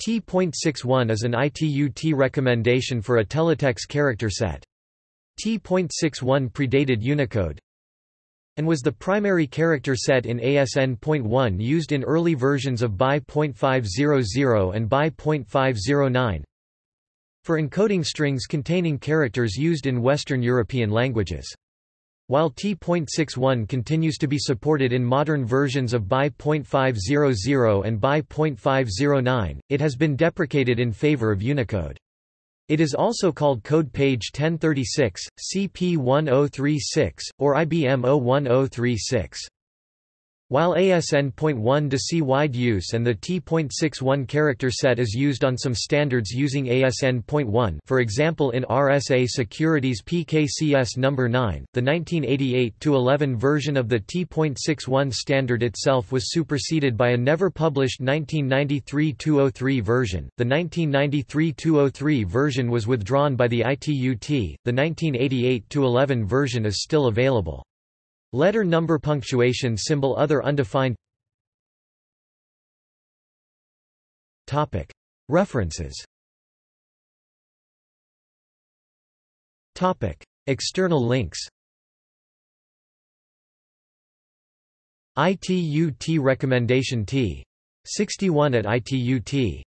T.61 is an ITU-T recommendation for a Teletex character set. T.61 predated Unicode and was the primary character set in ASN.1 used in early versions of BY.500 and BY.509 for encoding strings containing characters used in Western European languages. While T.61 continues to be supported in modern versions of BY.500 and BY.509, it has been deprecated in favor of Unicode. It is also called Code Page 1036, CP1036, or IBM 01036. While ASN.1 does see wide use and the T.61 character set is used on some standards using ASN.1, for example in RSA Security's PKCS No. 9, the 1988-11 version of the T.61 standard itself was superseded by a never-published 1993-203 version. The 1993-203 version was withdrawn by the ITU-T, the 1988-11 version is still available. Letter number punctuation symbol other undefined. Topic References. Topic External links. ITU-T recommendation T.61 at ITU-T.